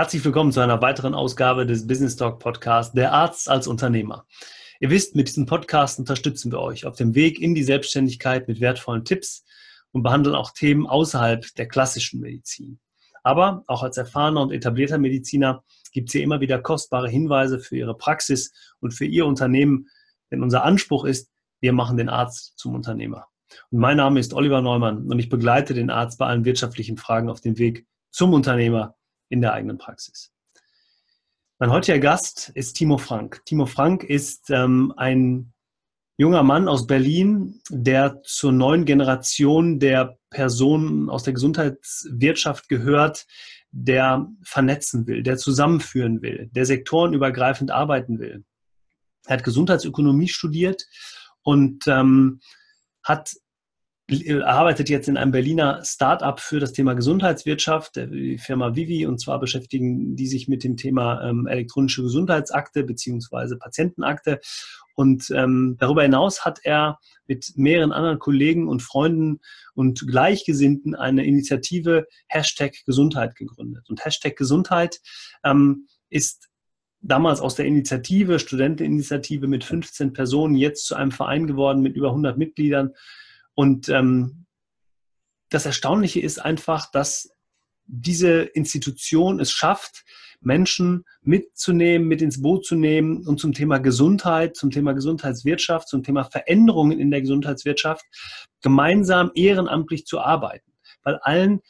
Herzlich willkommen zu einer weiteren Ausgabe des Business Talk Podcasts Der Arzt als Unternehmer. Ihr wisst, mit diesem Podcast unterstützen wir euch auf dem Weg in die Selbstständigkeit mit wertvollen Tipps und behandeln auch Themen außerhalb der klassischen Medizin. Aber auch als erfahrener und etablierter Mediziner gibt es hier immer wieder kostbare Hinweise für Ihre Praxis und für Ihr Unternehmen, denn unser Anspruch ist, wir machen den Arzt zum Unternehmer. Und mein Name ist Oliver Neumann und ich begleite den Arzt bei allen wirtschaftlichen Fragen auf dem Weg zum Unternehmer in der eigenen Praxis. Mein heutiger Gast ist Timo Frank. Timo Frank ist ein junger Mann aus Berlin, der zur neuen Generation der Personen aus der Gesundheitswirtschaft gehört, der vernetzen will, der zusammenführen will, der sektorenübergreifend arbeiten will. Er hat Gesundheitsökonomie studiert und arbeitet jetzt in einem Berliner Start-up für das Thema Gesundheitswirtschaft, die Firma Vivy, und zwar beschäftigen die sich mit dem Thema elektronische Gesundheitsakte bzw. Patientenakte. Und darüber hinaus hat er mit mehreren anderen Kollegen und Freunden und Gleichgesinnten eine Initiative #Gesundheit gegründet. Und #Gesundheit ist damals aus der Initiative, Studenteninitiative mit 15 Personen, jetzt zu einem Verein geworden mit über 100 Mitgliedern. Und das Erstaunliche ist einfach, dass diese Institution es schafft, Menschen mitzunehmen, mit ins Boot zu nehmen und zum Thema Gesundheit, zum Thema Gesundheitswirtschaft, zum Thema Veränderungen in der Gesundheitswirtschaft gemeinsam ehrenamtlich zu arbeiten, weil allen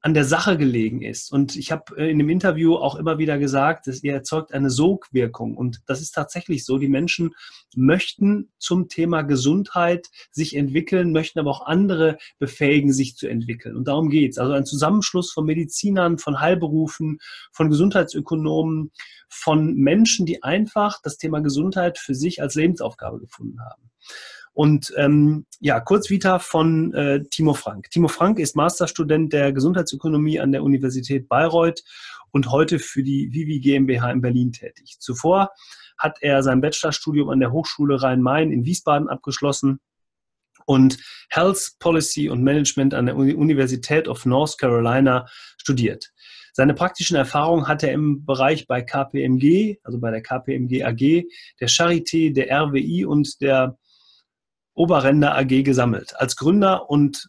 an der Sache gelegen ist. Und ich habe in dem Interview auch immer wieder gesagt, dass ihr erzeugt eine Sogwirkung. Und das ist tatsächlich so. Die Menschen möchten zum Thema Gesundheit sich entwickeln, möchten aber auch andere befähigen, sich zu entwickeln. Und darum geht es. Also ein Zusammenschluss von Medizinern, von Heilberufen, von Gesundheitsökonomen, von Menschen, die einfach das Thema Gesundheit für sich als Lebensaufgabe gefunden haben. Und ja, Kurzvita von Timo Frank. Timo Frank ist Masterstudent der Gesundheitsökonomie an der Universität Bayreuth und heute für die Vivy GmbH in Berlin tätig. Zuvor hat er sein Bachelorstudium an der Hochschule Rhein-Main in Wiesbaden abgeschlossen und Health Policy und Management an der University of North Carolina studiert. Seine praktischen Erfahrungen hat er im Bereich bei KPMG, also bei der KPMG AG, der Charité, der RWI und der Oberender AG gesammelt. Als Gründer und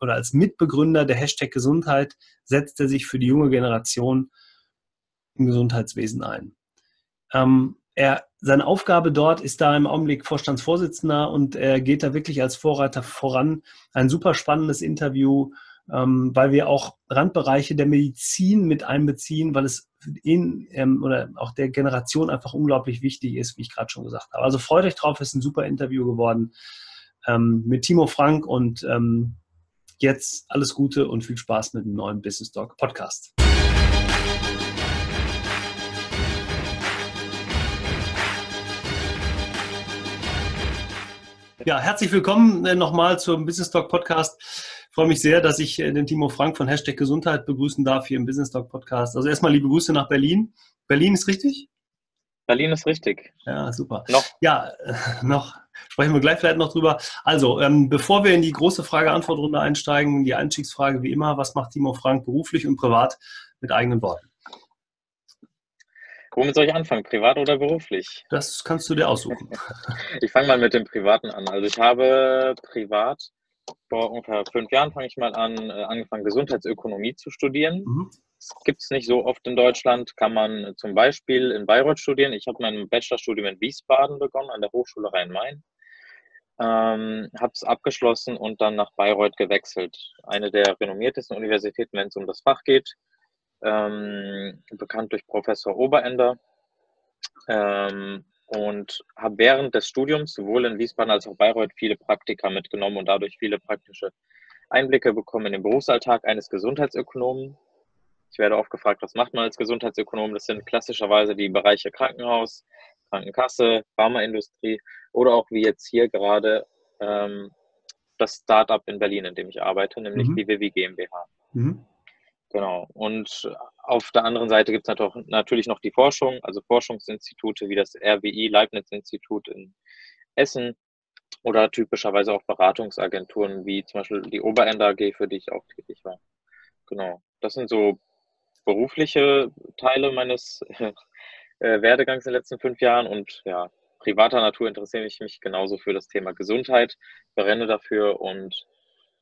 oder als Mitbegründer der #Gesundheit setzt er sich für die junge Generation im Gesundheitswesen ein. Seine Aufgabe dort ist da im Augenblick Vorstandsvorsitzender und er geht da wirklich als Vorreiter voran. Ein super spannendes Interview, weil wir auch Randbereiche der Medizin mit einbeziehen, weil es in oder auch der Generation einfach unglaublich wichtig ist, wie ich gerade schon gesagt habe. Also freut euch drauf, ist ein super Interview geworden mit Timo Frank und jetzt alles Gute und viel Spaß mit dem neuen Business Talk Podcast. Ja, herzlich willkommen nochmal zum Business Talk Podcast. Ich freue mich sehr, dass ich den Timo Frank von #Gesundheit begrüßen darf hier im Business Talk Podcast. Also erstmal liebe Grüße nach Berlin. Berlin ist richtig? Berlin ist richtig. Ja, super. Noch. Ja, noch. Sprechen wir gleich vielleicht noch drüber. Also, bevor wir in die große Frage-Antwort-Runde einsteigen, die Einstiegsfrage wie immer, was macht Timo Frank beruflich und privat mit eigenen Worten? Womit soll ich anfangen? Privat oder beruflich? Das kannst du dir aussuchen. Ich fange mal mit dem Privaten an. Also ich habe privat, vor ungefähr 5 Jahren fange ich mal an, angefangen Gesundheitsökonomie zu studieren. Das gibt es nicht so oft in Deutschland. Kann man zum Beispiel in Bayreuth studieren. Ich habe mein Bachelorstudium in Wiesbaden begonnen, an der Hochschule Rhein-Main. Habe es abgeschlossen und dann nach Bayreuth gewechselt. Eine der renommiertesten Universitäten, wenn es um das Fach geht. Bekannt durch Professor Oberender, und habe während des Studiums sowohl in Wiesbaden als auch Bayreuth viele Praktika mitgenommen und dadurch viele praktische Einblicke bekommen in den Berufsalltag eines Gesundheitsökonomen. Ich werde oft gefragt, was macht man als Gesundheitsökonom? Das sind klassischerweise die Bereiche Krankenhaus, Krankenkasse, Pharmaindustrie oder auch wie jetzt hier gerade das Startup in Berlin, in dem ich arbeite, nämlich die Vivy GmbH. Genau. Und auf der anderen Seite gibt es natürlich noch die Forschung, also Forschungsinstitute wie das RWI Leibniz-Institut in Essen oder typischerweise auch Beratungsagenturen wie zum Beispiel die Oberender AG, für die ich auch tätig war. Genau. Das sind so berufliche Teile meines Werdegangs in den letzten 5 Jahren und ja, privater Natur interessiere ich mich genauso für das Thema Gesundheit, brenne dafür und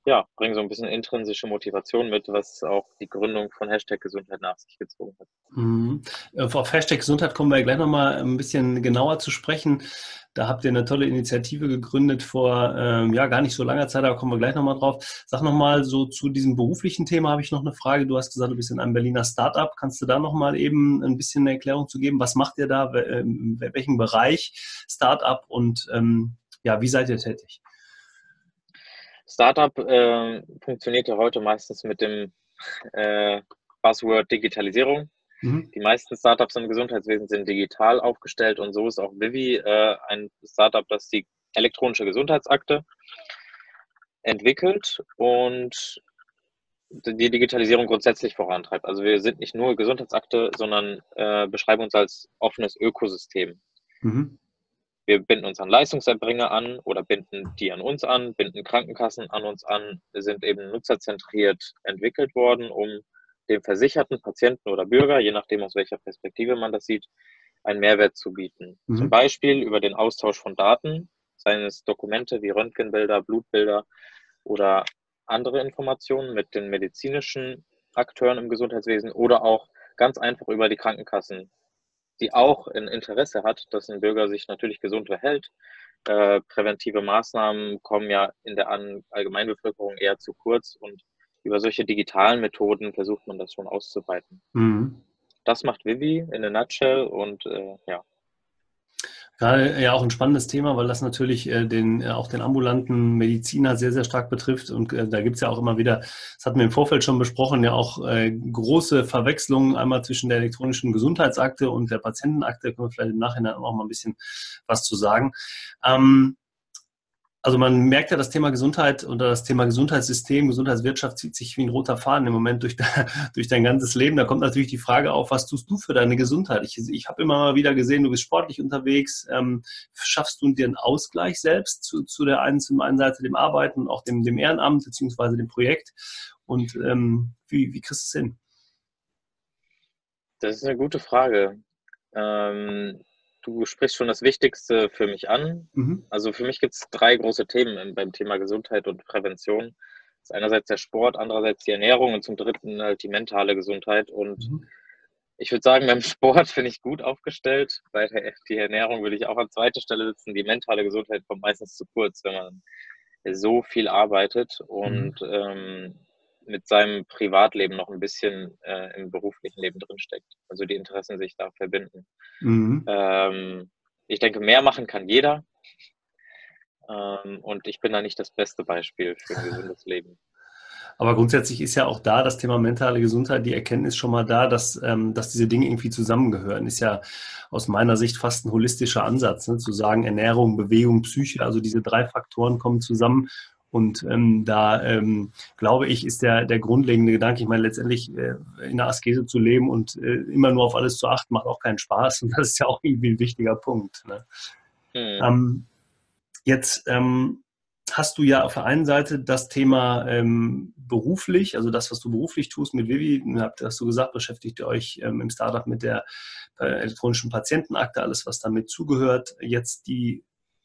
ja, bringe so ein bisschen intrinsische Motivation mit, was auch die Gründung von #Gesundheit nach sich gezogen hat. Mhm. Auf #Gesundheit kommen wir gleich nochmal ein bisschen genauer zu sprechen. Da habt ihr eine tolle Initiative gegründet vor ja, gar nicht so langer Zeit, aber kommen wir gleich nochmal drauf. Sag nochmal, so zu diesem beruflichen Thema habe ich noch eine Frage. Du hast gesagt, du bist in einem Berliner Start-up. Kannst du da nochmal eben ein bisschen eine Erklärung zu geben? Was macht ihr da? In welchem Bereich Start-up und ja, wie seid ihr tätig? Startup funktioniert ja heute meistens mit dem Buzzword Digitalisierung. Mhm. Die meisten Startups im Gesundheitswesen sind digital aufgestellt und so ist auch Vivy ein Startup, das die elektronische Gesundheitsakte entwickelt und die Digitalisierung grundsätzlich vorantreibt. Also wir sind nicht nur Gesundheitsakte, sondern beschreiben uns als offenes Ökosystem. Mhm. Wir binden uns an Leistungserbringer an oder binden die an uns an, binden Krankenkassen an uns an. Wir sind eben nutzerzentriert entwickelt worden, um dem Versicherten, Patienten oder Bürger, je nachdem aus welcher Perspektive man das sieht, einen Mehrwert zu bieten. Mhm. Zum Beispiel über den Austausch von Daten, seien es Dokumente wie Röntgenbilder, Blutbilder oder andere Informationen mit den medizinischen Akteuren im Gesundheitswesen oder auch ganz einfach über die Krankenkassen, die auch ein Interesse hat, dass ein Bürger sich natürlich gesund verhält. Präventive Maßnahmen kommen ja in der Allgemeinbevölkerung eher zu kurz und über solche digitalen Methoden versucht man das schon auszuweiten. Mhm. Das macht Vivy in a nutshell und ja. Gerade ja auch ein spannendes Thema, weil das natürlich auch den ambulanten Mediziner sehr, sehr stark betrifft. Und da gibt es ja auch immer wieder, das hatten wir im Vorfeld schon besprochen, ja auch große Verwechslungen einmal zwischen der elektronischen Gesundheitsakte und der Patientenakte. Da können wir vielleicht im Nachhinein auch mal ein bisschen was zu sagen. Also man merkt ja, das Thema Gesundheit oder das Thema Gesundheitssystem, Gesundheitswirtschaft zieht sich wie ein roter Faden im Moment durch dein ganzes Leben. Da kommt natürlich die Frage auf, was tust du für deine Gesundheit? Ich habe immer mal wieder gesehen, du bist sportlich unterwegs. Schaffst du dir einen Ausgleich selbst zum einen Seite dem Arbeiten, auch dem Ehrenamt bzw. dem Projekt? Und wie kriegst du es hin? Das ist eine gute Frage. Du sprichst schon das Wichtigste für mich an. Mhm. Also für mich gibt es 3 große Themen beim Thema Gesundheit und Prävention. Das ist einerseits der Sport, andererseits die Ernährung und zum dritten halt die mentale Gesundheit. Und ich würde sagen, beim Sport bin ich gut aufgestellt. Bei der Ernährung würde ich auch an zweiter Stelle sitzen. Die mentale Gesundheit kommt meistens zu kurz, wenn man so viel arbeitet und mit seinem Privatleben noch ein bisschen im beruflichen Leben drinsteckt. Also die Interessen sich da verbinden. Mhm. Ich denke, mehr machen kann jeder. Und ich bin da nicht das beste Beispiel für ein gesundes Leben. Aber grundsätzlich ist ja auch da das Thema mentale Gesundheit, die Erkenntnis schon mal da, dass diese Dinge irgendwie zusammengehören. Ist ja aus meiner Sicht fast ein holistischer Ansatz, ne? Zu sagen, Ernährung, Bewegung, Psyche, also diese 3 Faktoren kommen zusammen. Und glaube ich, ist der grundlegende Gedanke, ich meine, letztendlich in der Askese zu leben und immer nur auf alles zu achten, macht auch keinen Spaß. Und das ist ja auch irgendwie ein wichtiger Punkt. Ne? Mhm. Jetzt hast du ja auf der einen Seite das Thema beruflich, also das, was du beruflich tust mit Vivy, hast du gesagt, beschäftigt ihr euch im Startup mit der elektronischen Patientenakte, alles, was damit zugehört.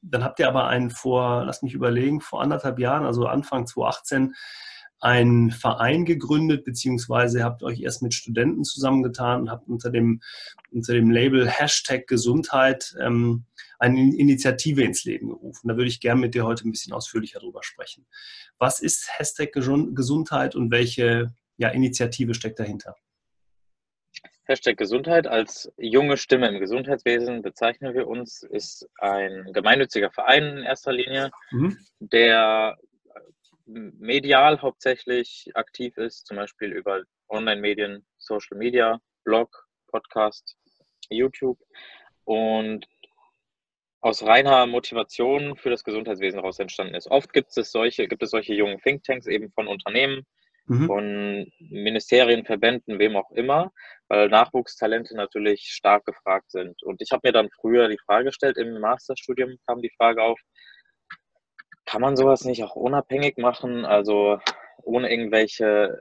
Dann habt ihr aber vor 1,5 Jahren, also Anfang 2018, einen Verein gegründet, beziehungsweise habt euch erst mit Studenten zusammengetan und habt unter dem Label #Gesundheit eine Initiative ins Leben gerufen. Da würde ich gerne mit dir heute ein bisschen ausführlicher drüber sprechen. Was ist #Gesundheit und welche Initiative steckt dahinter? #Gesundheit als junge Stimme im Gesundheitswesen bezeichnen wir uns, ist ein gemeinnütziger Verein in erster Linie, der medial hauptsächlich aktiv ist, zum Beispiel über Online-Medien, Social Media, Blog, Podcast, YouTube und aus reiner Motivation für das Gesundheitswesen heraus entstanden ist. Oft gibt es solche jungen Thinktanks eben von Unternehmen, von Ministerien, Verbänden, wem auch immer, weil Nachwuchstalente natürlich stark gefragt sind. Und ich habe mir dann früher die Frage gestellt, im Masterstudium kam die Frage auf, kann man sowas nicht auch unabhängig machen, also ohne irgendwelche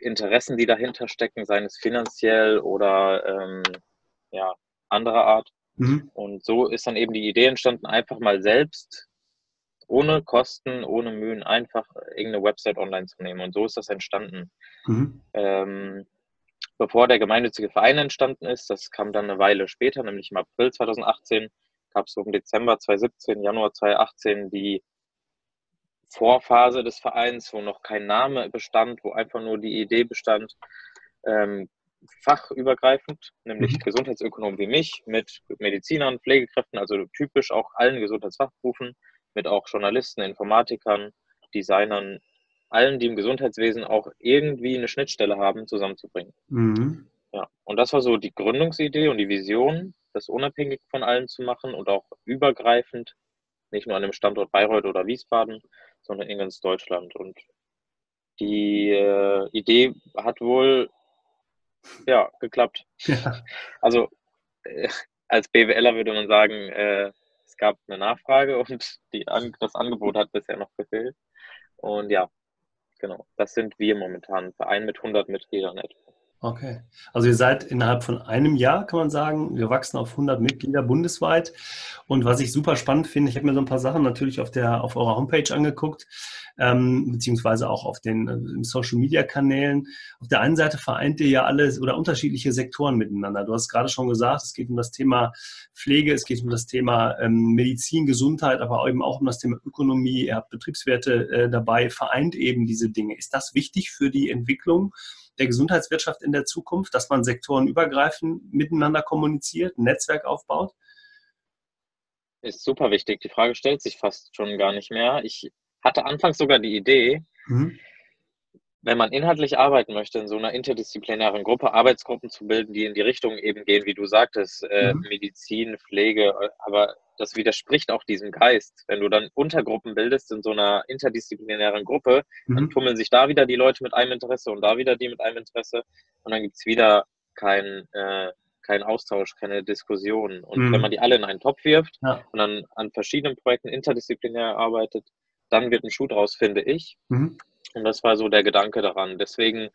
Interessen, die dahinter stecken, seien es finanziell oder ja, anderer Art. Mhm. Und so ist dann eben die Idee entstanden, einfach mal selbst, ohne Kosten, ohne Mühen, einfach irgendeine Website online zu nehmen. Und so ist das entstanden. Mhm. Bevor der gemeinnützige Verein entstanden ist, das kam dann eine Weile später, nämlich im April 2018, gab es so im Dezember 2017, Januar 2018 die Vorphase des Vereins, wo noch kein Name bestand, wo einfach nur die Idee bestand, fachübergreifend, nämlich Gesundheitsökonomen wie mich, mit Medizinern, Pflegekräften, also typisch auch allen Gesundheitsfachberufen, mit auch Journalisten, Informatikern, Designern, allen, die im Gesundheitswesen auch irgendwie eine Schnittstelle haben, zusammenzubringen. Mhm. Ja, und das war so die Gründungsidee und die Vision, das unabhängig von allen zu machen und auch übergreifend, nicht nur an dem Standort Bayreuth oder Wiesbaden, sondern in ganz Deutschland. Und die Idee hat wohl, ja, geklappt. Ja. Also als BWLer würde man sagen, es gab eine Nachfrage und das Angebot hat bisher noch gefehlt. Und ja, genau, das sind wir momentan, ein Verein mit 100 Mitgliedern etwa. Okay, also ihr seid innerhalb von einem Jahr, kann man sagen, wir wachsen auf 100 Mitglieder bundesweit. Und was ich super spannend finde, ich habe mir so ein paar Sachen natürlich auf eurer Homepage angeguckt, beziehungsweise auch auf den Social-Media-Kanälen. Auf der einen Seite vereint ihr ja alle oder unterschiedliche Sektoren miteinander. Du hast gerade schon gesagt, es geht um das Thema Pflege, es geht um das Thema Medizin, Gesundheit, aber eben auch um das Thema Ökonomie. Ihr habt Betriebswerte dabei, vereint eben diese Dinge. Ist das wichtig für die Entwicklung der Gesundheitswirtschaft in der Zukunft, dass man sektorenübergreifend miteinander kommuniziert, ein Netzwerk aufbaut? Ist super wichtig. Die Frage stellt sich fast schon gar nicht mehr. Ich hatte anfangs sogar die Idee, wenn man inhaltlich arbeiten möchte, in so einer interdisziplinären Gruppe Arbeitsgruppen zu bilden, die in die Richtung eben gehen, wie du sagtest, Medizin, Pflege, aber das widerspricht auch diesem Geist. Wenn du dann Untergruppen bildest in so einer interdisziplinären Gruppe, dann tummeln sich da wieder die Leute mit einem Interesse und da wieder die mit einem Interesse und dann gibt es wieder keinen Austausch, keine Diskussion. Und wenn man die alle in einen Topf wirft und dann an verschiedenen Projekten interdisziplinär arbeitet, dann wird ein Schuh draus, finde ich. Und das war so der Gedanke daran. Deswegen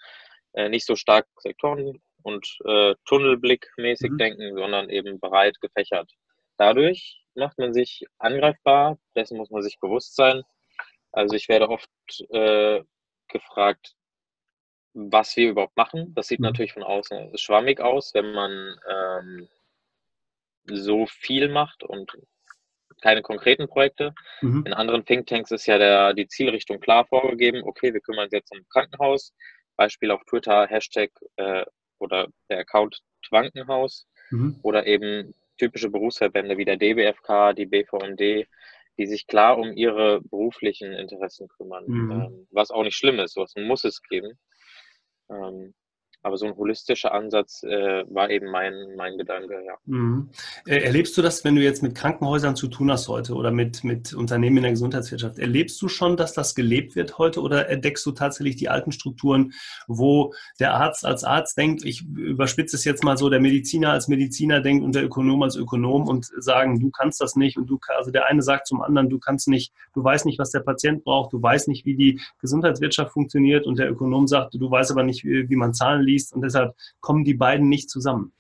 nicht so stark sektoren- und tunnelblickmäßig denken, sondern eben breit gefächert. Dadurch macht man sich angreifbar, dessen muss man sich bewusst sein. Also ich werde oft gefragt, was wir überhaupt machen. Das sieht natürlich von außen schwammig aus, wenn man so viel macht und keine konkreten Projekte. In anderen Thinktanks ist ja die Zielrichtung klar vorgegeben. Okay, wir kümmern uns jetzt um Krankenhaus. Beispiel auf Twitter, Hashtag oder der Account Krankenhaus oder eben typische Berufsverbände wie der DBFK, die BVND, die sich klar um ihre beruflichen Interessen kümmern, was auch nicht schlimm ist, sowas muss es geben. Aber so ein holistischer Ansatz war eben mein Gedanke, ja. Erlebst du das, wenn du jetzt mit Krankenhäusern zu tun hast heute oder mit Unternehmen in der Gesundheitswirtschaft, erlebst du schon, dass das gelebt wird heute oder entdeckst du tatsächlich die alten Strukturen, wo der Arzt als Arzt denkt, ich überspitze es jetzt mal so, der Mediziner als Mediziner denkt und der Ökonom als Ökonom und sagen, du kannst das nicht und also der eine sagt zum anderen, du kannst nicht, du weißt nicht, was der Patient braucht, du weißt nicht, wie die Gesundheitswirtschaft funktioniert und der Ökonom sagt, du weißt aber nicht, wie man Zahlen liest. Und deshalb kommen die beiden nicht zusammen.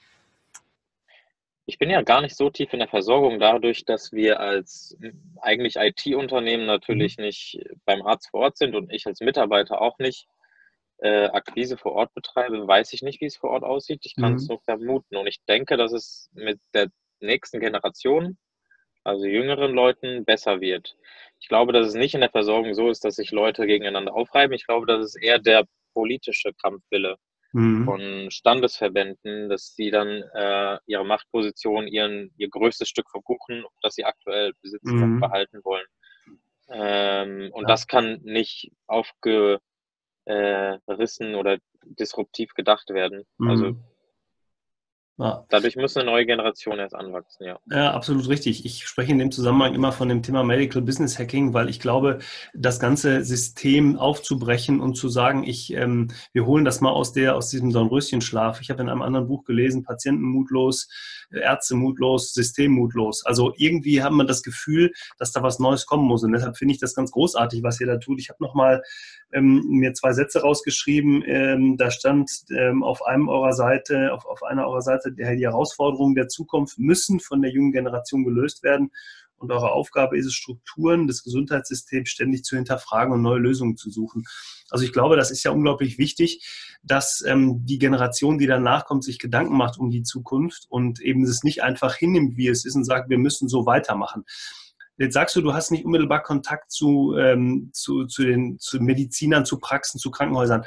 Ich bin ja gar nicht so tief in der Versorgung, dadurch, dass wir als eigentlich IT-Unternehmen natürlich nicht beim Arzt vor Ort sind und ich als Mitarbeiter auch nicht Akquise vor Ort betreibe, weiß ich nicht, wie es vor Ort aussieht. Ich kann es nur vermuten. Und ich denke, dass es mit der nächsten Generation, also jüngeren Leuten, besser wird. Ich glaube, dass es nicht in der Versorgung so ist, dass sich Leute gegeneinander aufreiben. Ich glaube, dass es eher der politische Kampfwille von Standesverbänden, dass sie dann ihre Machtposition, ihr größtes Stück vom Kuchen, das sie aktuell besitzen, behalten wollen. Und das kann nicht aufgerissen oder disruptiv gedacht werden. Also dadurch muss eine neue Generation erst anwachsen, ja. Ja, absolut richtig. Ich spreche in dem Zusammenhang immer von dem Thema Medical Business Hacking, weil ich glaube, das ganze System aufzubrechen und zu sagen, wir holen das mal aus diesem Dornröschenschlaf. Ich habe in einem anderen Buch gelesen, Patientenmutlos, Ärzte mutlos, System mutlos. Also irgendwie haben wir das Gefühl, dass da was Neues kommen muss. Und deshalb finde ich das ganz großartig, was ihr da tut. Ich habe nochmal mir zwei Sätze rausgeschrieben. Da stand auf einer eurer Seite, die Herausforderungen der Zukunft müssen von der jungen Generation gelöst werden. Und eure Aufgabe ist es, Strukturen des Gesundheitssystems ständig zu hinterfragen und neue Lösungen zu suchen. Also ich glaube, das ist ja unglaublich wichtig, dass die Generation, die danach kommt, sich Gedanken macht um die Zukunft und eben es nicht einfach hinnimmt, wie es ist und sagt, wir müssen so weitermachen. Jetzt sagst du hast nicht unmittelbar Kontakt zu Medizinern, zu Praxen, zu Krankenhäusern.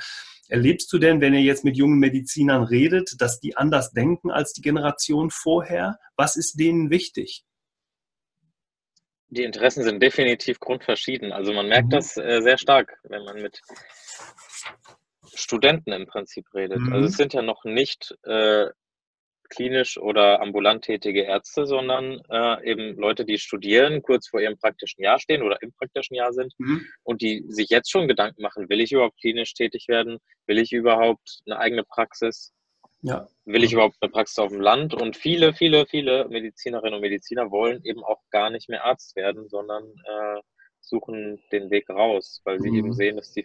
Erlebst du denn, wenn ihr jetzt mit jungen Medizinern redet, dass die anders denken als die Generation vorher? Was ist denen wichtig? Die Interessen sind definitiv grundverschieden. Also man merkt das sehr stark, wenn man mit Studenten im Prinzip redet. Also es sind ja noch nicht klinisch oder ambulant tätige Ärzte, sondern eben Leute, die studieren, kurz vor ihrem praktischen Jahr stehen oder im praktischen Jahr sind und die sich jetzt schon Gedanken machen, will ich überhaupt klinisch tätig werden? Will ich überhaupt eine eigene Praxis? Ja. Will ich überhaupt eine Praxis auf dem Land? Und viele, viele, viele Medizinerinnen und Mediziner wollen eben auch gar nicht mehr Arzt werden, sondern suchen den Weg raus, weil sie eben sehen, dass der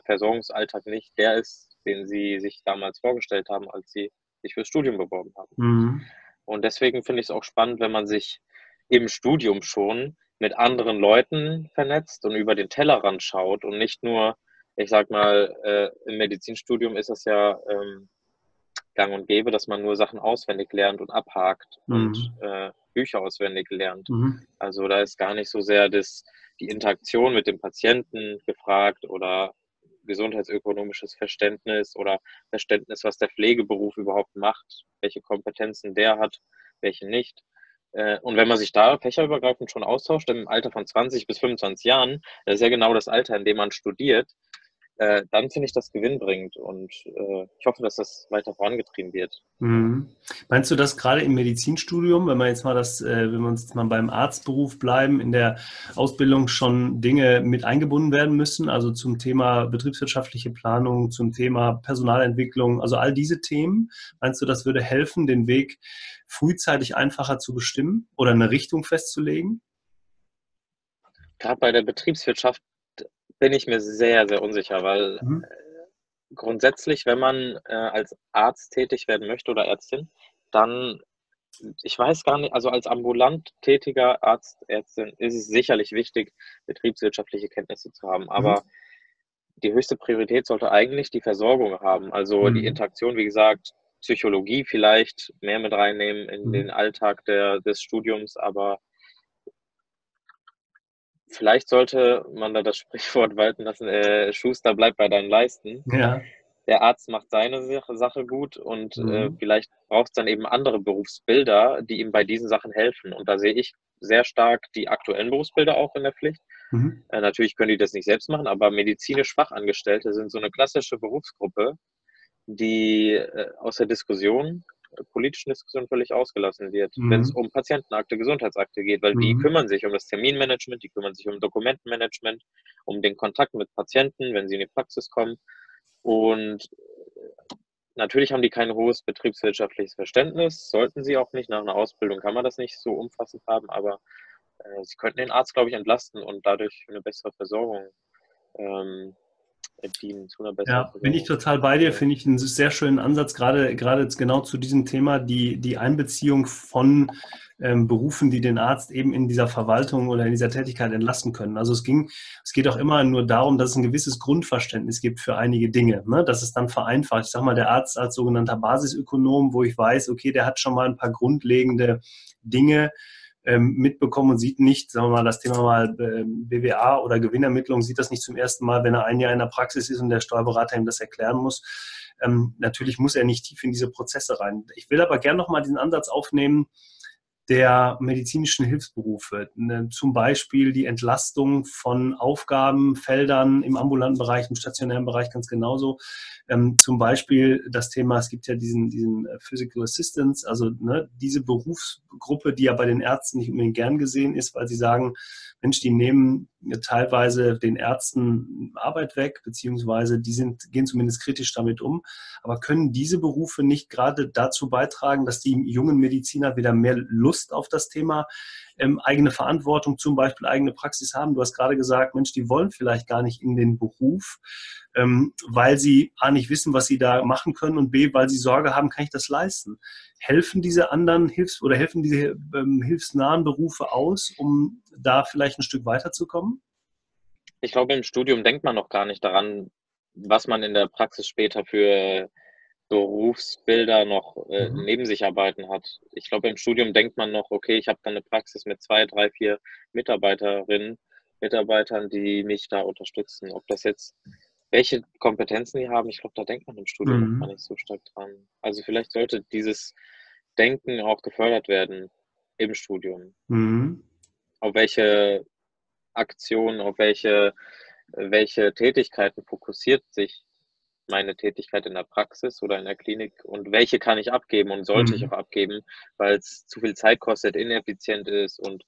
Versorgungsalltag nicht der ist, den sie sich damals vorgestellt haben, als sie sich fürs Studium beworben haben. Und deswegen finde ich es auch spannend, wenn man sich im Studium schon mit anderen Leuten vernetzt und über den Tellerrand schaut und nicht nur, ich sag mal, im Medizinstudium ist das ja gang und gäbe, dass man nur Sachen auswendig lernt und abhakt und Bücher auswendig lernt. Also da ist gar nicht so sehr die Interaktion mit dem Patienten gefragt oder gesundheitsökonomisches Verständnis oder Verständnis, was der Pflegeberuf überhaupt macht, welche Kompetenzen der hat, welche nicht. Und wenn man sich da fächerübergreifend schon austauscht, im Alter von 20 bis 25 Jahren, das ist ja genau das Alter, in dem man studiert, dann finde ich das gewinnbringend und ich hoffe, dass das weiter vorangetrieben wird. Meinst du, dass gerade im Medizinstudium, wenn wir uns jetzt mal beim Arztberuf bleiben, in der Ausbildung schon Dinge mit eingebunden werden müssen, also zum Thema betriebswirtschaftliche Planung, zum Thema Personalentwicklung, also all diese Themen, meinst du, das würde helfen, den Weg frühzeitig einfacher zu bestimmen oder eine Richtung festzulegen? Gerade bei der Betriebswirtschaft bin ich mir sehr, sehr unsicher, weil grundsätzlich, wenn man als Arzt tätig werden möchte oder Ärztin, dann, ich weiß gar nicht, also als ambulant tätiger Arzt, Ärztin ist es sicherlich wichtig, betriebswirtschaftliche Kenntnisse zu haben, aber die höchste Priorität sollte eigentlich die Versorgung haben, also die Interaktion, wie gesagt, Psychologie vielleicht mehr mit reinnehmen in den Alltag des Studiums, aber vielleicht sollte man da das Sprichwort walten lassen, Schuster, bleib bei deinen Leisten. Ja. Der Arzt macht seine Sache gut und vielleicht braucht es dann eben andere Berufsbilder, die ihm bei diesen Sachen helfen. Und da sehe ich sehr stark die aktuellen Berufsbilder auch in der Pflicht. Natürlich können die das nicht selbst machen, aber medizinisch Fachangestellte sind so eine klassische Berufsgruppe, die aus der politischen Diskussion völlig ausgelassen wird, wenn es um Patientenakte, Gesundheitsakte geht, weil die kümmern sich um das Terminmanagement, die kümmern sich um Dokumentenmanagement, um den Kontakt mit Patienten, wenn sie in die Praxis kommen. Und natürlich haben die kein hohes betriebswirtschaftliches Verständnis, sollten sie auch nicht. Nach einer Ausbildung kann man das nicht so umfassend haben, aber sie könnten den Arzt, glaube ich, entlasten und dadurch eine bessere Versorgung Ja, bin ich total bei dir, finde ich einen sehr schönen Ansatz, gerade genau zu diesem Thema, die Einbeziehung von Berufen, die den Arzt eben in dieser Verwaltung oder in dieser Tätigkeit entlasten können. Also es geht auch immer nur darum, dass es ein gewisses Grundverständnis gibt für einige Dinge, ne? Dass es dann vereinfacht. Ich sage mal, der Arzt als sogenannter Basisökonom, wo ich weiß, okay, der hat schon mal ein paar grundlegende Dinge mitbekommen und sieht nicht, sagen wir mal, das Thema mal BWA oder Gewinnermittlung, sieht das nicht zum ersten Mal, wenn er ein Jahr in der Praxis ist und der Steuerberater ihm das erklären muss. Natürlich muss er nicht tief in diese Prozesse rein. Ich will aber gerne nochmal diesen Ansatz aufnehmen der medizinischen Hilfsberufe, zum Beispiel die Entlastung von Aufgabenfeldern im ambulanten Bereich, im stationären Bereich ganz genauso. Zum Beispiel das Thema, es gibt ja diesen Physical Assistance, also ne, diese Berufsgruppe, die ja bei den Ärzten nicht unbedingt gern gesehen ist, weil sie sagen, Mensch, die nehmen teilweise den Ärzten Arbeit weg, beziehungsweise die gehen zumindest kritisch damit um. Aber können diese Berufe nicht gerade dazu beitragen, dass die jungen Mediziner wieder mehr Lust auf das Thema eigene Verantwortung, zum Beispiel eigene Praxis haben? Du hast gerade gesagt, Mensch, die wollen vielleicht gar nicht in den Beruf, weil sie A, nicht wissen, was sie da machen können und B, weil sie Sorge haben, kann ich das leisten? Helfen diese anderen hilfsnahen Berufe aus, um da vielleicht ein Stück weiterzukommen? Ich glaube, im Studium denkt man noch gar nicht daran, was man in der Praxis später für Berufsbilder noch neben sich arbeiten hat. Ich glaube, im Studium denkt man noch, okay, ich habe dann eine Praxis mit 2, 3, 4 Mitarbeiterinnen, Mitarbeitern, die mich da unterstützen. Ob das jetzt, welche Kompetenzen die haben, ich glaube, da denkt man im Studium noch gar nicht so stark dran. Also vielleicht sollte dieses Denken auch gefördert werden im Studium. Auf welche Aktionen, auf welche Tätigkeiten fokussiert sich meine Tätigkeit in der Praxis oder in der Klinik und welche kann ich abgeben und sollte ich auch abgeben, weil es zu viel Zeit kostet, ineffizient ist und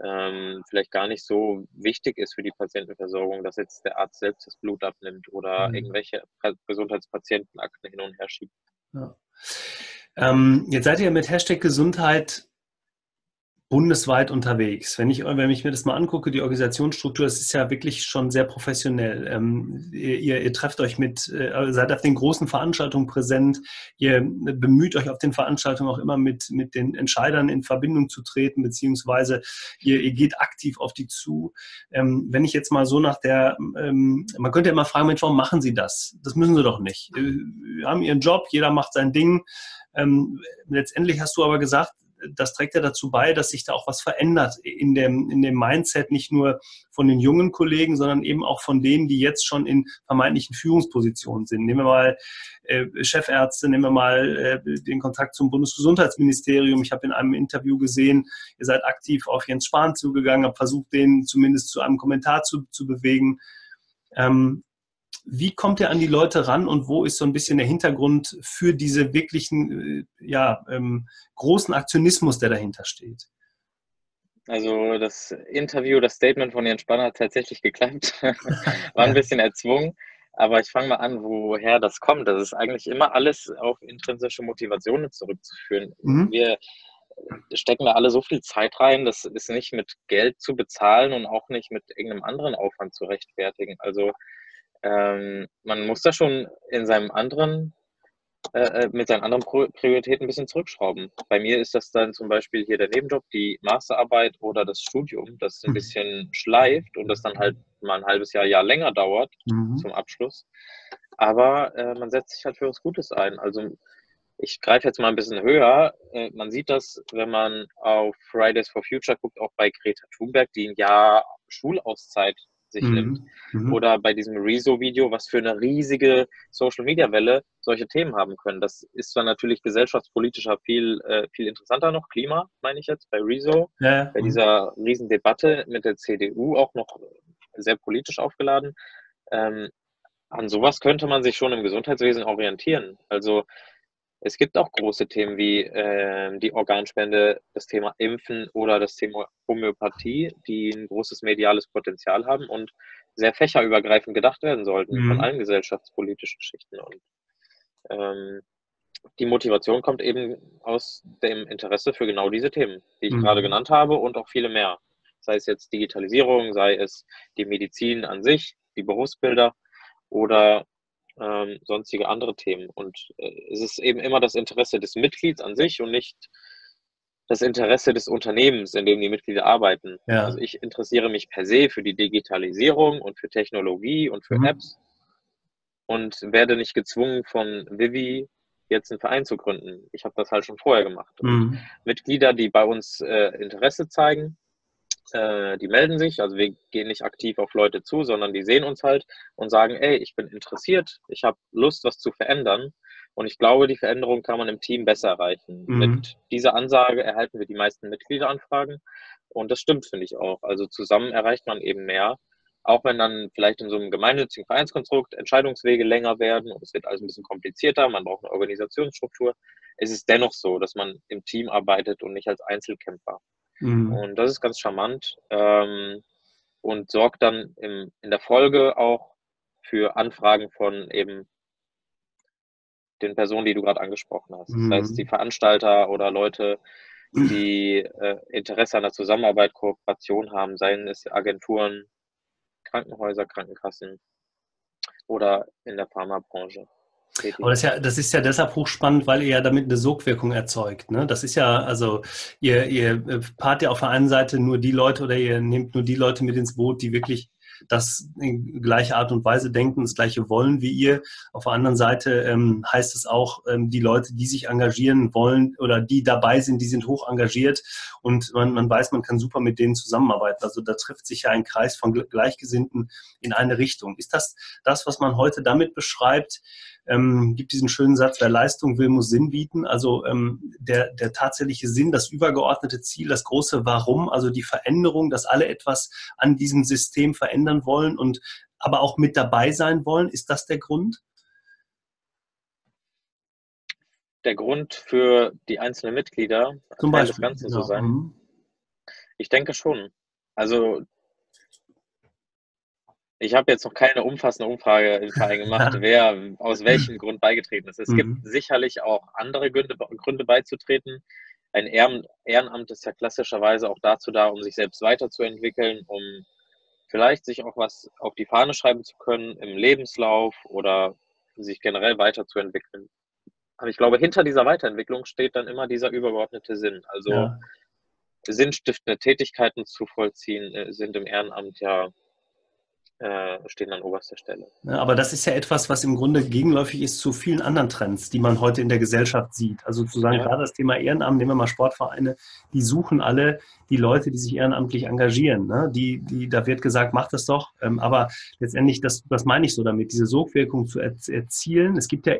vielleicht gar nicht so wichtig ist für die Patientenversorgung, dass jetzt der Arzt selbst das Blut abnimmt oder irgendwelche Gesundheitspatientenakten hin und her schiebt. Ja. Jetzt seid ihr mit #Gesundheit bundesweit unterwegs. Wenn ich mir das mal angucke, die Organisationsstruktur, das ist ja wirklich schon sehr professionell. Ihr trefft euch seid auf den großen Veranstaltungen präsent, ihr bemüht euch auf den Veranstaltungen auch immer mit den Entscheidern in Verbindung zu treten, beziehungsweise ihr geht aktiv auf die zu. Wenn ich jetzt mal so man könnte ja immer fragen, Mensch, warum machen Sie das? Das müssen Sie doch nicht. Wir haben Ihren Job, jeder macht sein Ding. Letztendlich hast du aber gesagt, das trägt ja dazu bei, dass sich da auch was verändert in dem Mindset, nicht nur von den jungen Kollegen, sondern eben auch von denen, die jetzt schon in vermeintlichen Führungspositionen sind. Nehmen wir mal Chefärzte, nehmen wir mal den Kontakt zum Bundesgesundheitsministerium. Ich habe in einem Interview gesehen, ihr seid aktiv auf Jens Spahn zugegangen, habt versucht, den zumindest zu einem Kommentar zu bewegen. Wie kommt ihr an die Leute ran und wo ist so ein bisschen der Hintergrund für diese wirklichen, großen Aktionismus, der dahinter steht? Also das Interview, das Statement von Jens Spahn hat tatsächlich geklappt. War ein bisschen erzwungen, aber ich fange mal an, woher das kommt. Das ist eigentlich immer alles auf intrinsische Motivationen zurückzuführen. Wir stecken da alle so viel Zeit rein, das ist nicht mit Geld zu bezahlen und auch nicht mit irgendeinem anderen Aufwand zu rechtfertigen. Also man muss da schon mit seinen anderen Prioritäten ein bisschen zurückschrauben. Bei mir ist das dann zum Beispiel hier der Nebenjob, die Masterarbeit oder das Studium, das ein bisschen schleift und das dann halt mal ein halbes Jahr länger dauert zum Abschluss. Aber man setzt sich halt für was Gutes ein. Also ich greife jetzt mal ein bisschen höher. Man sieht das, wenn man auf Fridays for Future guckt, auch bei Greta Thunberg, die ein Jahr Schulauszeit sich nimmt. Oder bei diesem Rezo-Video, was für eine riesige Social-Media-Welle solche Themen haben können. Das ist zwar natürlich gesellschaftspolitischer viel interessanter noch, Klima, meine ich jetzt, bei Rezo, bei dieser riesen Debatte mit der CDU auch noch sehr politisch aufgeladen. An sowas könnte man sich schon im Gesundheitswesen orientieren. Also es gibt auch große Themen wie die Organspende, das Thema Impfen oder das Thema Homöopathie, die ein großes mediales Potenzial haben und sehr fächerübergreifend gedacht werden sollten von allen gesellschaftspolitischen Schichten. Und die Motivation kommt eben aus dem Interesse für genau diese Themen, die ich gerade genannt habe und auch viele mehr. Sei es jetzt Digitalisierung, sei es die Medizin an sich, die Berufsbilder oder sonstige andere Themen. Und es ist eben immer das Interesse des Mitglieds an sich und nicht das Interesse des Unternehmens, in dem die Mitglieder arbeiten. Ja. Also ich interessiere mich per se für die Digitalisierung und für Technologie und für Apps und werde nicht gezwungen von Vivy jetzt einen Verein zu gründen. Ich habe das halt schon vorher gemacht. Und Mitglieder, die bei uns Interesse zeigen, die melden sich, also wir gehen nicht aktiv auf Leute zu, sondern die sehen uns halt und sagen, ey, ich bin interessiert, ich habe Lust, was zu verändern und ich glaube, die Veränderung kann man im Team besser erreichen. Mit dieser Ansage erhalten wir die meisten Mitgliederanfragen und das stimmt, finde ich auch. Also zusammen erreicht man eben mehr, auch wenn dann vielleicht in so einem gemeinnützigen Vereinskonstrukt Entscheidungswege länger werden und es wird alles ein bisschen komplizierter, man braucht eine Organisationsstruktur. Es ist dennoch so, dass man im Team arbeitet und nicht als Einzelkämpfer. Und das ist ganz charmant. und sorgt dann in der Folge auch für Anfragen von eben den Personen, die du gerade angesprochen hast. Das heißt, die Veranstalter oder Leute, die Interesse an der Zusammenarbeit, Kooperation haben, seien es Agenturen, Krankenhäuser, Krankenkassen oder in der Pharmabranche. Aber das ist ja deshalb hochspannend, weil ihr ja damit eine Sogwirkung erzeugt. Ne? Das ist ja, also ihr paart ja auf der einen Seite nur die Leute oder ihr nehmt nur die Leute mit ins Boot, die wirklich das in gleicher Art und Weise denken, das Gleiche wollen wie ihr. Auf der anderen Seite heißt es auch, die Leute, die sich engagieren wollen oder die dabei sind, die sind hoch engagiert und man weiß, man kann super mit denen zusammenarbeiten. Also da trifft sich ja ein Kreis von Gleichgesinnten in eine Richtung. Ist das, was man heute damit beschreibt? Gibt diesen schönen Satz, wer Leistung will, muss Sinn bieten. Also der tatsächliche Sinn, das übergeordnete Ziel, das große Warum, also die Veränderung, dass alle etwas an diesem System verändern wollen und aber auch mit dabei sein wollen. Ist das der Grund? Der Grund für die einzelnen Mitglieder, zum Beispiel, des Ganzen zu sein? Ich denke schon. Also ich habe jetzt noch keine umfassende Umfrage im Verein gemacht, wer aus welchem Grund beigetreten ist. Es gibt sicherlich auch andere Gründe beizutreten. Ein Ehrenamt ist ja klassischerweise auch dazu da, um sich selbst weiterzuentwickeln, um vielleicht sich auch was auf die Fahne schreiben zu können im Lebenslauf oder sich generell weiterzuentwickeln. Aber ich glaube, hinter dieser Weiterentwicklung steht dann immer dieser übergeordnete Sinn. Also sinnstiftende Tätigkeiten zu vollziehen sind im Ehrenamt ja... stehen an oberster Stelle. Ja, aber das ist ja etwas, was im Grunde gegenläufig ist zu vielen anderen Trends, die man heute in der Gesellschaft sieht. Also sozusagen gerade das Thema Ehrenamt, nehmen wir mal Sportvereine, die suchen alle die Leute, die sich ehrenamtlich engagieren. Ne? Da wird gesagt, mach das doch. Aber letztendlich, das meine ich so damit, diese Sogwirkung zu erzielen. Es gibt ja,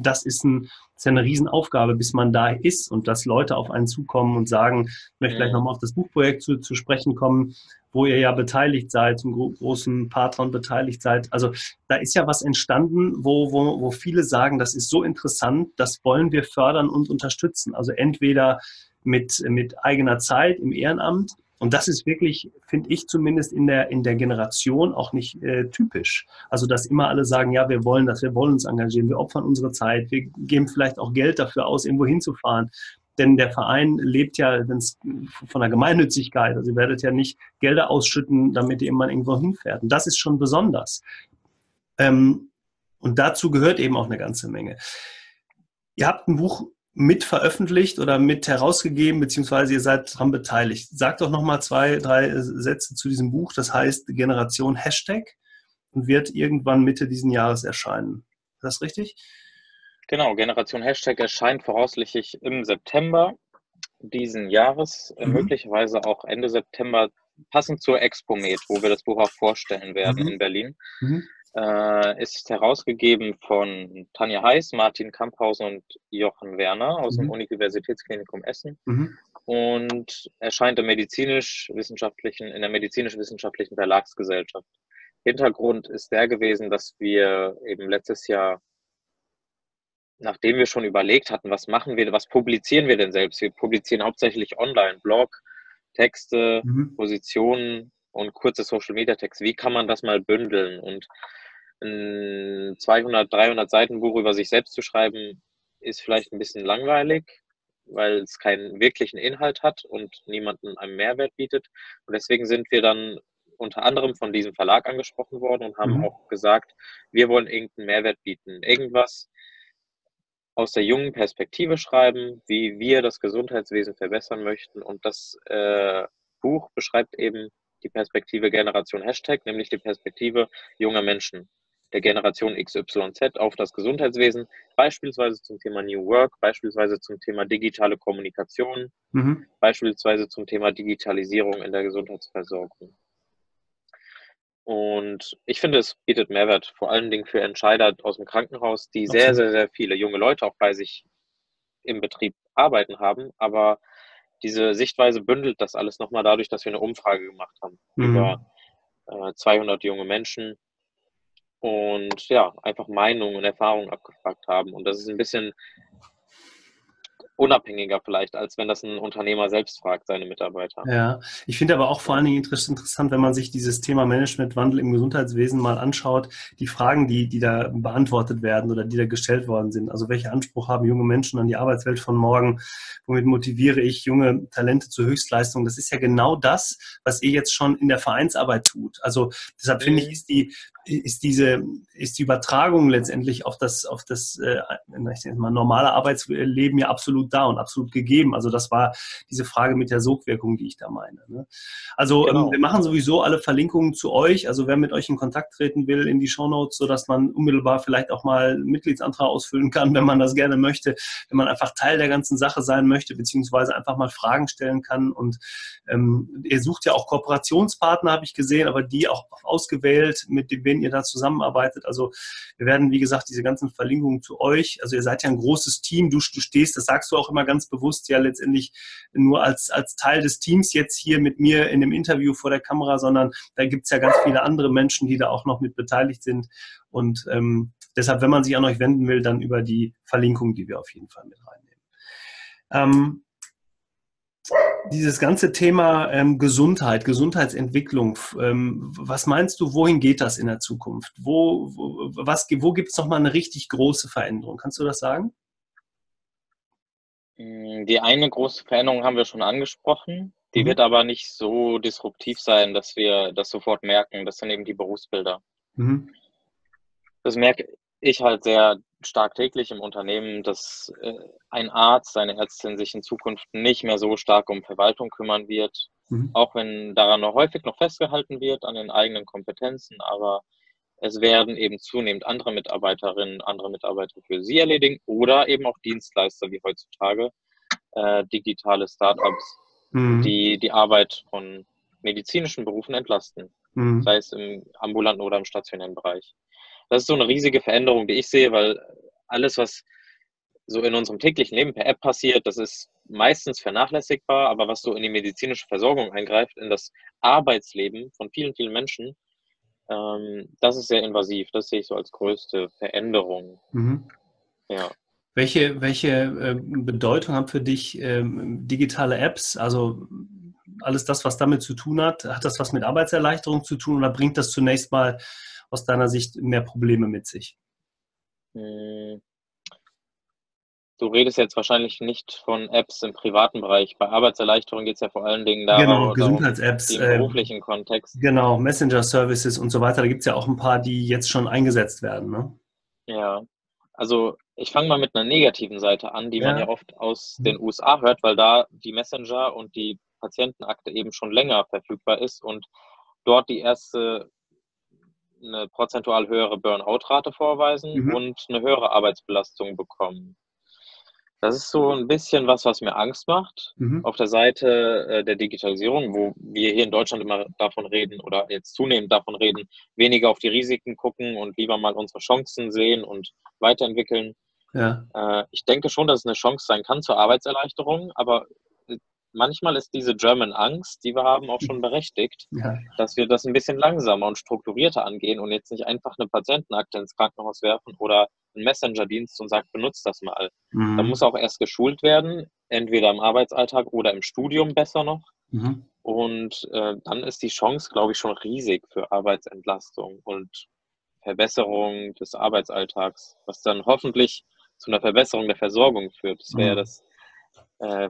das ist eine Riesenaufgabe, bis man da ist und dass Leute auf einen zukommen und sagen, ich möchte gleich nochmal auf das Buchprojekt zu sprechen kommen, wo ihr ja beteiligt seid, zum großen Patron beteiligt seid. Also da ist ja was entstanden, wo viele sagen, das ist so interessant, das wollen wir fördern und unterstützen. Also entweder mit eigener Zeit im Ehrenamt. Und das ist wirklich, finde ich zumindest in der Generation auch nicht typisch. Also, dass immer alle sagen, ja, wir wollen das, wir wollen uns engagieren, wir opfern unsere Zeit, wir geben vielleicht auch Geld dafür aus, irgendwo hinzufahren. Denn der Verein lebt ja von der Gemeinnützigkeit. Also ihr werdet ja nicht Gelder ausschütten, damit ihr immer irgendwo hinfährt. Und das ist schon besonders. Und dazu gehört eben auch eine ganze Menge. Ihr habt ein Buch mit veröffentlicht oder mit herausgegeben, beziehungsweise ihr seid daran beteiligt. Sagt doch nochmal 2, 3 Sätze zu diesem Buch. Das heißt Generation Hashtag und wird irgendwann Mitte diesen Jahres erscheinen. Ist das richtig? Genau, Generation Hashtag erscheint voraussichtlich im September diesen Jahres, möglicherweise auch Ende September, passend zur Expo Med, wo wir das Buch auch vorstellen werden in Berlin. Ist herausgegeben von Tanja Heiß, Martin Kamphausen und Jochen Werner aus dem Universitätsklinikum Essen und erscheint in der medizinisch-wissenschaftlichen Verlagsgesellschaft. Hintergrund ist der gewesen, dass wir eben letztes Jahr, nachdem wir schon überlegt hatten, was machen wir, was publizieren wir denn selbst? Wir publizieren hauptsächlich online, Blog, Texte, Positionen und kurze Social-Media-Texte. Wie kann man das mal bündeln? Und ein 200, 300 Seiten Buch über sich selbst zu schreiben, ist vielleicht ein bisschen langweilig, weil es keinen wirklichen Inhalt hat und niemanden einen Mehrwert bietet. Und deswegen sind wir dann unter anderem von diesem Verlag angesprochen worden und haben auch gesagt, wir wollen irgendeinen Mehrwert bieten, irgendwas aus der jungen Perspektive schreiben, wie wir das Gesundheitswesen verbessern möchten. Und das Buch beschreibt eben die Perspektive Generation Hashtag, nämlich die Perspektive junger Menschen der Generation XYZ auf das Gesundheitswesen, beispielsweise zum Thema New Work, beispielsweise zum Thema digitale Kommunikation, beispielsweise zum Thema Digitalisierung in der Gesundheitsversorgung. Und ich finde, es bietet Mehrwert, vor allen Dingen für Entscheider aus dem Krankenhaus, die sehr, sehr, sehr viele junge Leute auch bei sich im Betrieb arbeiten haben. Aber diese Sichtweise bündelt das alles nochmal dadurch, dass wir eine Umfrage gemacht haben über 200 junge Menschen und ja, einfach Meinungen und Erfahrungen abgefragt haben. Und das ist ein bisschen unabhängiger vielleicht, als wenn das ein Unternehmer selbst fragt, seine Mitarbeiter. Ja, ich finde aber auch vor allen Dingen interessant, wenn man sich dieses Thema Managementwandel im Gesundheitswesen mal anschaut, die Fragen, die da beantwortet werden oder die da gestellt worden sind. Also welchen Anspruch haben junge Menschen an die Arbeitswelt von morgen? Womit motiviere ich junge Talente zur Höchstleistung? Das ist ja genau das, was ihr jetzt schon in der Vereinsarbeit tut. Also deshalb finde ich, ist die Übertragung letztendlich auf das ich sag mal, normale Arbeitsleben ja absolut da und absolut gegeben. Also das war diese Frage mit der Sogwirkung, die ich da meine. Ne? Also genau. Wir machen sowieso alle Verlinkungen zu euch. Also wer mit euch in Kontakt treten will, in die Shownotes, sodass man unmittelbar vielleicht auch mal einen Mitgliedsantrag ausfüllen kann, wenn man das gerne möchte, wenn man einfach Teil der ganzen Sache sein möchte, beziehungsweise einfach mal Fragen stellen kann. Und ihr sucht ja auch Kooperationspartner, habe ich gesehen, aber die auch ausgewählt, mit denen ihr da zusammenarbeitet. Also wir werden, wie gesagt, diese ganzen Verlinkungen zu euch, also ihr seid ja ein großes Team, du stehst, das sagst du auch immer ganz bewusst, ja letztendlich nur als Teil des Teams jetzt hier mit mir in dem Interview vor der Kamera, sondern da gibt es ja ganz viele andere Menschen, die da auch noch mit beteiligt sind. Und deshalb, wenn man sich an euch wenden will, dann über die Verlinkung, die wir auf jeden Fall mit reinnehmen. Dieses ganze Thema Gesundheit, Gesundheitsentwicklung, was meinst du, wohin geht das in der Zukunft? Wo gibt es nochmal eine richtig große Veränderung? Kannst du das sagen? Die eine große Veränderung haben wir schon angesprochen. Die wird aber nicht so disruptiv sein, dass wir das sofort merken. Das sind eben die Berufsbilder. Mhm. Das merke ich halt sehr stark täglich im Unternehmen, dass ein Arzt, eine Ärztin sich in Zukunft nicht mehr so stark um Verwaltung kümmern wird, auch wenn daran noch häufig noch festgehalten wird, an den eigenen Kompetenzen, aber es werden eben zunehmend andere Mitarbeiterinnen, andere Mitarbeiter für sie erledigen oder eben auch Dienstleister wie heutzutage, digitale Startups, die die Arbeit von medizinischen Berufen entlasten, sei es im ambulanten oder im stationären Bereich. Das ist so eine riesige Veränderung, die ich sehe, weil alles, was so in unserem täglichen Leben per App passiert, das ist meistens vernachlässigbar, aber was so in die medizinische Versorgung eingreift, in das Arbeitsleben von vielen, vielen Menschen, das ist sehr invasiv. Das sehe ich so als größte Veränderung. Mhm. Ja. Welche Bedeutung haben für dich digitale Apps? Also alles das, was damit zu tun hat, hat das was mit Arbeitserleichterung zu tun oder bringt das zunächst mal aus deiner Sicht mehr Probleme mit sich? Du redest jetzt wahrscheinlich nicht von Apps im privaten Bereich. Bei Arbeitserleichterung geht es ja vor allen Dingen darum, genau, Gesundheits-Apps, im beruflichen Kontext. Genau, Messenger-Services und so weiter. Da gibt es ja auch ein paar, die jetzt schon eingesetzt werden. Ne? Ja, also ich fange mal mit einer negativen Seite an, die man ja oft aus den USA hört, weil da die Messenger und die Patientenakte eben schon länger verfügbar ist und dort die erste eine prozentual höhere Burnout-Rate vorweisen und eine höhere Arbeitsbelastung bekommen. Das ist so ein bisschen was mir Angst macht. Auf der Seite der Digitalisierung, wo wir hier in Deutschland immer davon reden oder jetzt zunehmend davon reden, weniger auf die Risiken gucken und lieber mal unsere Chancen sehen und weiterentwickeln. Ja. Ich denke schon, dass es eine Chance sein kann zur Arbeitserleichterung, aber manchmal ist diese German-Angst, die wir haben, auch schon berechtigt, dass wir das ein bisschen langsamer und strukturierter angehen und jetzt nicht einfach eine Patientenakte ins Krankenhaus werfen oder einen Messenger-Dienst und sagt, benutzt das mal. Da muss auch erst geschult werden, entweder im Arbeitsalltag oder im Studium besser noch. Und dann ist die Chance, glaube ich, schon riesig für Arbeitsentlastung und Verbesserung des Arbeitsalltags, was dann hoffentlich zu einer Verbesserung der Versorgung führt. Das wäre ja das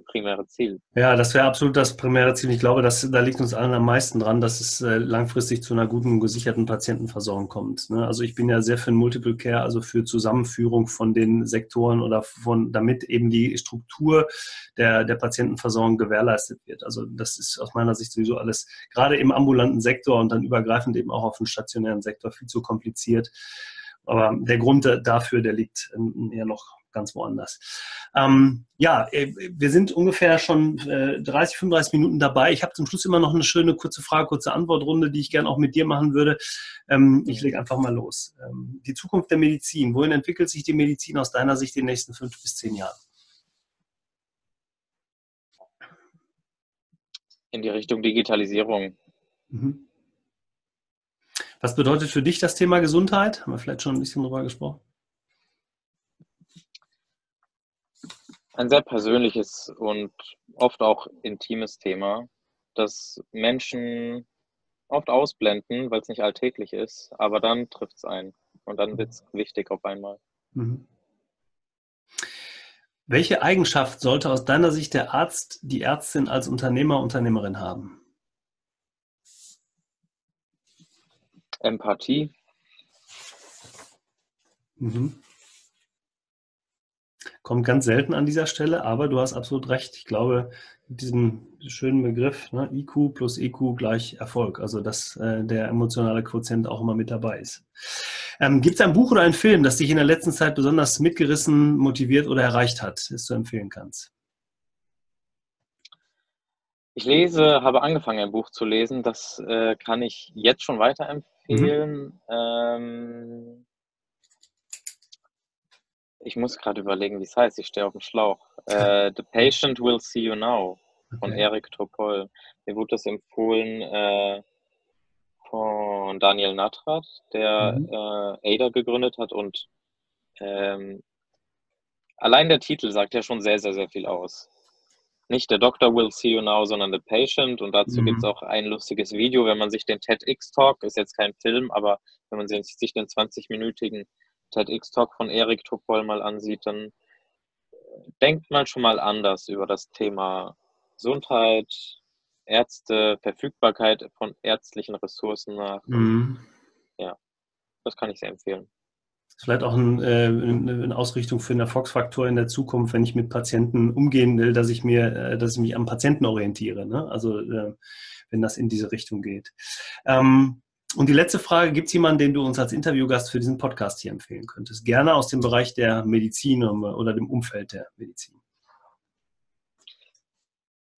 primäre Ziel. Ja, das wäre absolut das primäre Ziel. Ich glaube, da liegt uns allen am meisten dran, dass es langfristig zu einer guten und gesicherten Patientenversorgung kommt. Ne? Also ich bin ja sehr für ein Multiple Care, also für Zusammenführung von den Sektoren oder damit eben die Struktur der Patientenversorgung gewährleistet wird. Also das ist aus meiner Sicht sowieso alles, gerade im ambulanten Sektor und dann übergreifend eben auch auf den stationären Sektor, viel zu kompliziert. Aber der Grund dafür, der liegt eher noch ganz woanders. Ja, wir sind ungefähr schon 30, 35 Minuten dabei. Ich habe zum Schluss immer noch eine schöne kurze Frage, kurze Antwortrunde, die ich gerne auch mit dir machen würde. Ich lege einfach mal los. Die Zukunft der Medizin. Wohin entwickelt sich die Medizin aus deiner Sicht in den nächsten 5 bis 10 Jahren? In die Richtung Digitalisierung. Mhm. Was bedeutet für dich das Thema Gesundheit? Haben wir vielleicht schon ein bisschen drüber gesprochen? ein sehr persönliches und oft auch intimes Thema, das Menschen oft ausblenden, weil es nicht alltäglich ist, aber dann trifft es einen und dann wird es wichtig auf einmal. Mhm. Welche Eigenschaft sollte aus deiner Sicht der Arzt, die Ärztin als Unternehmer, Unternehmerin haben? Empathie. Mhm. Kommt ganz selten an dieser Stelle, aber du hast absolut recht. Ich glaube, mit diesem schönen Begriff, ne, IQ plus EQ gleich Erfolg, also dass der emotionale Quotient auch immer mit dabei ist. Gibt es ein Buch oder einen Film, das dich in der letzten Zeit besonders mitgerissen, motiviert oder erreicht hat, das du empfehlen kannst? Ich habe angefangen, ein Buch zu lesen. Das kann ich jetzt schon weiterempfehlen. Mhm. Ich muss gerade überlegen, wie es heißt. Ich stehe auf dem Schlauch. The Patient Will See You Now von Erik Topol. Mir wurde das empfohlen von Daniel Natrat, der Ada gegründet hat. Und allein der Titel sagt ja schon sehr, sehr, sehr viel aus. Nicht der Doctor Will See You Now, sondern The Patient. Und dazu gibt es auch ein lustiges Video, wenn man sich den TEDx-Talk, ist jetzt kein Film, aber wenn man sich den 20-minütigen TEDx-Talk von Erik Topol mal ansieht, dann denkt man schon mal anders über das Thema Gesundheit, Ärzte, Verfügbarkeit von ärztlichen Ressourcen nach. Mhm. Ja, das kann ich sehr empfehlen. Vielleicht auch eine Ausrichtung für einen Erfolgsfaktor in der Zukunft, wenn ich mit Patienten umgehen will, dass ich mich am Patienten orientiere. Ne? Also wenn das in diese Richtung geht. Und die letzte Frage, gibt es jemanden, den du uns als Interviewgast für diesen Podcast hier empfehlen könntest? Gerne aus dem Bereich der Medizin oder dem Umfeld der Medizin.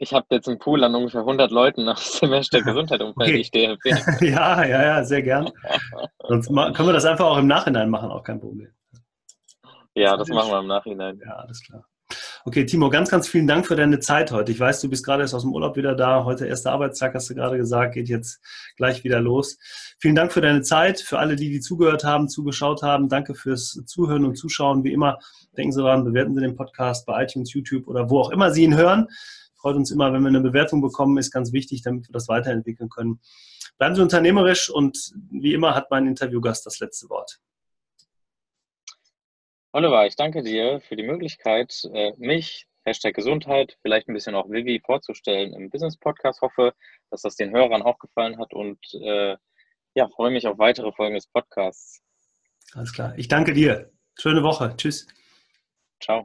Ich habe jetzt einen Pool an ungefähr 100 Leuten aus dem Hashtag Gesundheit-Umfeld, die ich dir empfehle. Ja, sehr gern. Sonst können wir das einfach auch im Nachhinein machen, auch kein Problem. Ja, das machen wir im Nachhinein. Ja, alles klar. Okay, Timo, ganz, ganz vielen Dank für deine Zeit heute. Ich weiß, du bist gerade erst aus dem Urlaub wieder da. Heute erster Arbeitstag, hast du gerade gesagt, geht jetzt gleich wieder los. Vielen Dank für deine Zeit, für alle, die zugehört haben, zugeschaut haben. Danke fürs Zuhören und Zuschauen. Wie immer, denken Sie daran, bewerten Sie den Podcast bei iTunes, YouTube oder wo auch immer Sie ihn hören. Freut uns immer, wenn wir eine Bewertung bekommen, ist ganz wichtig, damit wir das weiterentwickeln können. Bleiben Sie unternehmerisch und wie immer hat mein Interviewgast das letzte Wort. Oliver, ich danke dir für die Möglichkeit, mich, #Gesundheit, vielleicht ein bisschen auch Vivy vorzustellen im Business-Podcast. Hoffe, dass das den Hörern auch gefallen hat und ja, freue mich auf weitere Folgen des Podcasts. Alles klar. Ich danke dir. Schöne Woche. Tschüss. Ciao.